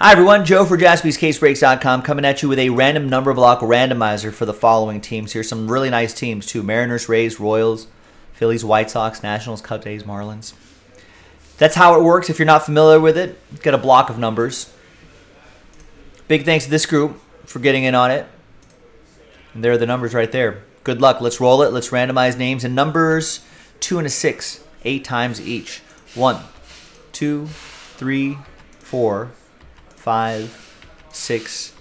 Hi everyone, Joe for JaspysCaseBreaks.com coming at you with a random number block randomizer for the following teams. Here's some really nice teams too. Mariners, Rays, Royals, Phillies, White Sox, Nationals, Cubs, A's, Marlins. That's how it works if you're not familiar with it. Get a block of numbers. Big thanks to this group for getting in on it. And there are the numbers right there. Good luck. Let's roll it. Let's randomize names and numbers. 2 and a 6. 8 times each. 1, 2, 3, 4, 5, 6,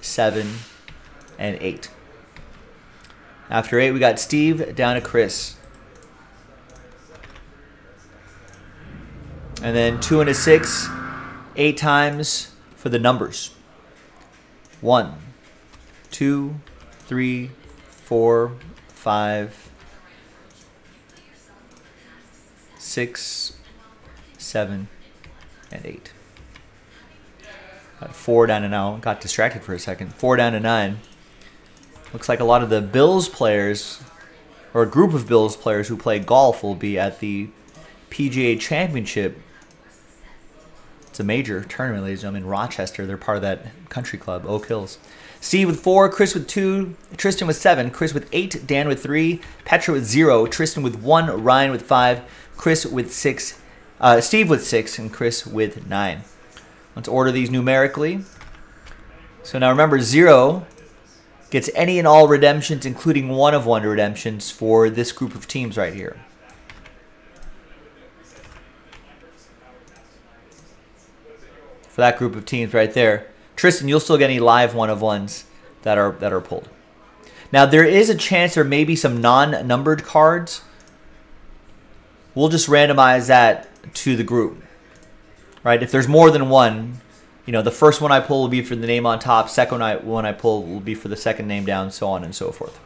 7, and 8. After 8, we got Steve down to Chris. And then 2 and a 6, 8 times for the numbers. 1, 2, 3, 4, 5, 6, 7, and 8. Got 4 down to 9. Got distracted for a second. 4 down to 9. Looks like a lot of the Bills players, or a group of Bills players who play golf, will be at the PGA Championship. It's a major tournament, ladies and gentlemen, in Rochester. They're part of that country club, Oak Hills. Steve with 4, Chris with 2, Tristan with 7, Chris with 8, Dan with 3, Petra with 0, Tristan with 1, Ryan with 5, Chris with 6, Steve with 6, and Chris with 9. Let's order these numerically. So now remember, 0 gets any and all redemptions, including 1-of-1 redemptions for this group of teams right here. For that group of teams right there. Tristan, you'll still get any live 1-of-1s that are pulled. Now, there is a chance there may be some non-numbered cards. We'll just randomize that to the group. Right? If there's more than one, you know, the first one I pull will be for the name on top. Second one I pull will be for the second name down, so on and so forth.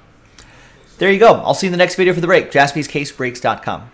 There you go. I'll see you in the next video for the break. JaspysCaseBreaks.com.